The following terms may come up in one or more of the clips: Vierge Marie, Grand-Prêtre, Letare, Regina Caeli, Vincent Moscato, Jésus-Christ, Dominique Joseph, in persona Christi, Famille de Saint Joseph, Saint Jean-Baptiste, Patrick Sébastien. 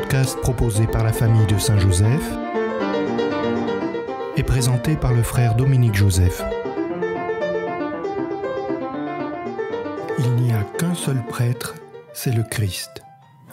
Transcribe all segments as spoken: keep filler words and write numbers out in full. podcast proposé par la famille de Saint Joseph et présenté par le frère Dominique Joseph. Il n'y a qu'un seul prêtre, c'est le Christ.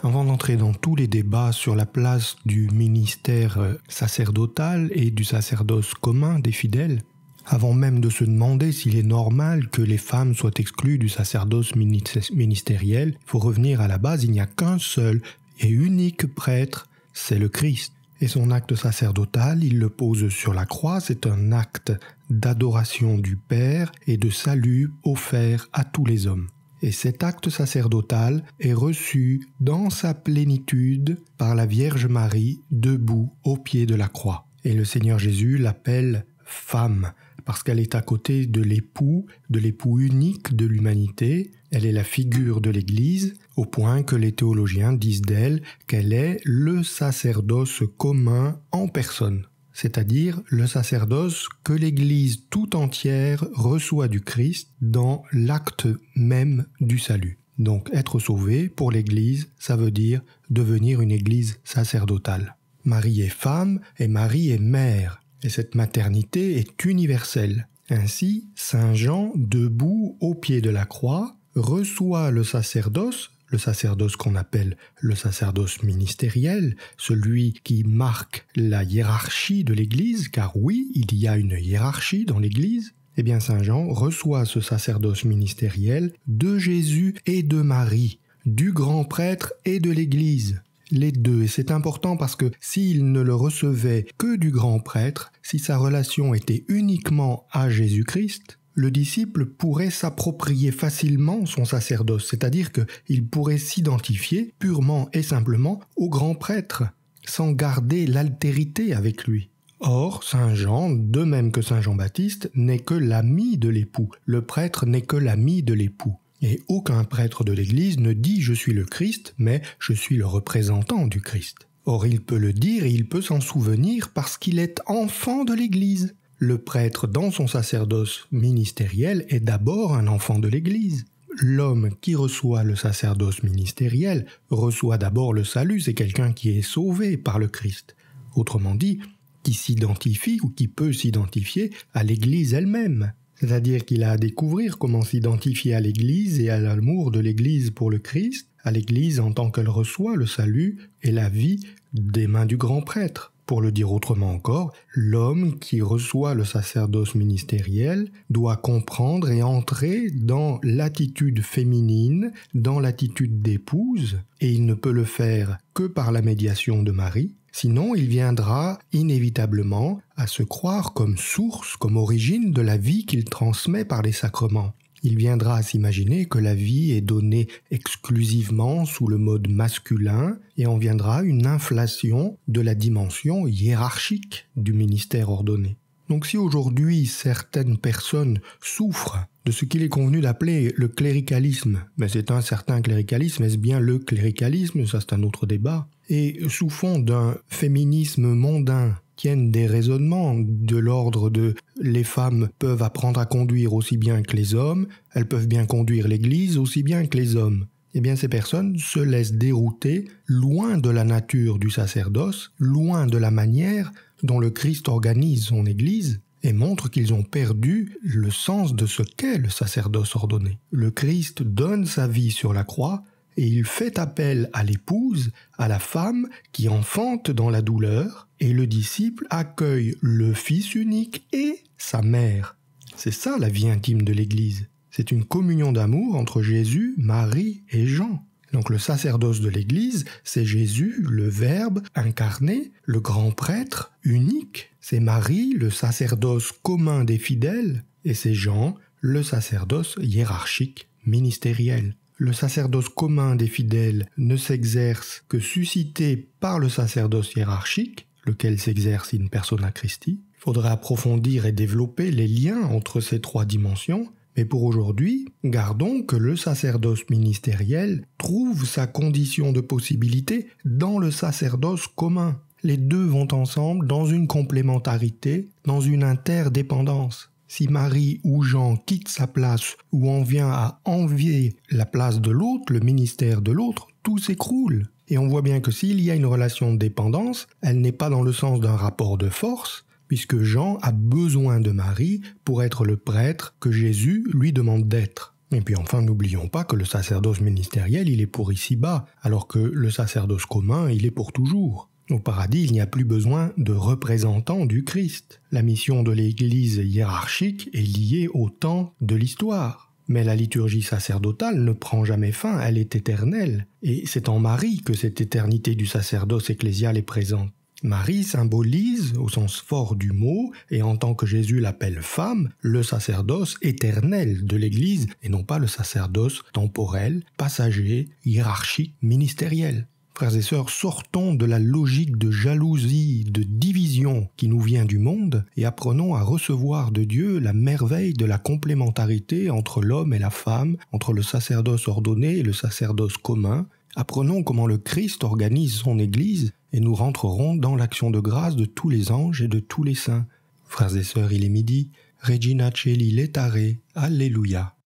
Avant d'entrer dans tous les débats sur la place du ministère sacerdotal et du sacerdoce commun des fidèles, avant même de se demander s'il est normal que les femmes soient exclues du sacerdoce ministériel, il faut revenir à la base, il n'y a qu'un seul et unique prêtre, c'est le Christ. Et son acte sacerdotal, il le pose sur la croix, c'est un acte d'adoration du Père et de salut offert à tous les hommes. Et cet acte sacerdotal est reçu dans sa plénitude par la Vierge Marie, debout au pied de la croix. Et le Seigneur Jésus l'appelle « femme ». Parce qu'elle est à côté de l'époux, de l'époux unique de l'humanité. Elle est la figure de l'Église, au point que les théologiens disent d'elle qu'elle est le sacerdoce commun en personne, c'est-à-dire le sacerdoce que l'Église tout entière reçoit du Christ dans l'acte même du salut. Donc être sauvé, pour l'Église, ça veut dire devenir une Église sacerdotale. Marie est femme et Marie est mère. Et cette maternité est universelle. Ainsi, Saint Jean, debout au pied de la croix, reçoit le sacerdoce, le sacerdoce qu'on appelle le sacerdoce ministériel, celui qui marque la hiérarchie de l'Église, car oui, il y a une hiérarchie dans l'Église. Eh bien, Saint Jean reçoit ce sacerdoce ministériel de Jésus et de Marie, du grand prêtre et de l'Église. Les deux, et c'est important parce que s'il ne le recevait que du grand prêtre, si sa relation était uniquement à Jésus-Christ, le disciple pourrait s'approprier facilement son sacerdoce, c'est-à-dire qu'il pourrait s'identifier purement et simplement au grand prêtre, sans garder l'altérité avec lui. Or, Saint Jean, de même que Saint Jean-Baptiste, n'est que l'ami de l'époux, le prêtre n'est que l'ami de l'époux. Et aucun prêtre de l'Église ne dit « je suis le Christ », mais « je suis le représentant du Christ ». Or, il peut le dire et il peut s'en souvenir parce qu'il est enfant de l'Église. Le prêtre, dans son sacerdoce ministériel, est d'abord un enfant de l'Église. L'homme qui reçoit le sacerdoce ministériel reçoit d'abord le salut, c'est quelqu'un qui est sauvé par le Christ. Autrement dit, qui s'identifie ou qui peut s'identifier à l'Église elle-même. C'est-à-dire qu'il a à découvrir comment s'identifier à l'Église et à l'amour de l'Église pour le Christ, à l'Église en tant qu'elle reçoit le salut et la vie des mains du grand prêtre. Pour le dire autrement encore, l'homme qui reçoit le sacerdoce ministériel doit comprendre et entrer dans l'attitude féminine, dans l'attitude d'épouse, et il ne peut le faire que par la médiation de Marie. Sinon, il viendra inévitablement à se croire comme source, comme origine de la vie qu'il transmet par les sacrements. Il viendra à s'imaginer que la vie est donnée exclusivement sous le mode masculin et en viendra une inflation de la dimension hiérarchique du ministère ordonné. Donc si aujourd'hui certaines personnes souffrent de ce qu'il est convenu d'appeler le cléricalisme, mais c'est un certain cléricalisme, est-ce bien le cléricalisme? Ça c'est un autre débat. Et sous fond d'un féminisme mondain tiennent des raisonnements de l'ordre de « les femmes peuvent apprendre à conduire aussi bien que les hommes, elles peuvent bien conduire l'Église aussi bien que les hommes ». Eh bien ces personnes se laissent dérouter loin de la nature du sacerdoce, loin de la manière dont le Christ organise son Église et montre qu'ils ont perdu le sens de ce qu'est le sacerdoce ordonné. Le Christ donne sa vie sur la croix, et il fait appel à l'épouse, à la femme qui enfante dans la douleur, et le disciple accueille le Fils unique et sa mère. C'est ça la vie intime de l'Église. C'est une communion d'amour entre Jésus, Marie et Jean. Donc le sacerdoce de l'Église, c'est Jésus, le Verbe incarné, le grand prêtre unique. C'est Marie, le sacerdoce commun des fidèles, et c'est Jean, le sacerdoce hiérarchique ministériel. Le sacerdoce commun des fidèles ne s'exerce que suscité par le sacerdoce hiérarchique, lequel s'exerce in persona Christi. Il faudrait approfondir et développer les liens entre ces trois dimensions, mais pour aujourd'hui, gardons que le sacerdoce ministériel trouve sa condition de possibilité dans le sacerdoce commun. Les deux vont ensemble dans une complémentarité, dans une interdépendance. Si Marie ou Jean quittent sa place ou en vient à envier la place de l'autre, le ministère de l'autre, tout s'écroule. Et on voit bien que s'il y a une relation de dépendance, elle n'est pas dans le sens d'un rapport de force, puisque Jean a besoin de Marie pour être le prêtre que Jésus lui demande d'être. Et puis enfin, n'oublions pas que le sacerdoce ministériel, il est pour ici-bas, alors que le sacerdoce commun, il est pour toujours. Au paradis, il n'y a plus besoin de représentants du Christ. La mission de l'Église hiérarchique est liée au temps de l'histoire. Mais la liturgie sacerdotale ne prend jamais fin, elle est éternelle. Et c'est en Marie que cette éternité du sacerdoce ecclésial est présente. Marie symbolise, au sens fort du mot, et en tant que Jésus l'appelle femme, le sacerdoce éternel de l'Église, et non pas le sacerdoce temporel, passager, hiérarchique, ministériel. Frères et sœurs, sortons de la logique de jalousie, de division qui nous vient du monde, et apprenons à recevoir de Dieu la merveille de la complémentarité entre l'homme et la femme, entre le sacerdoce ordonné et le sacerdoce commun. Apprenons comment le Christ organise son Église, et nous rentrerons dans l'action de grâce de tous les anges et de tous les saints. Frères et sœurs, il est midi. Regina Caeli, Letare. Alléluia.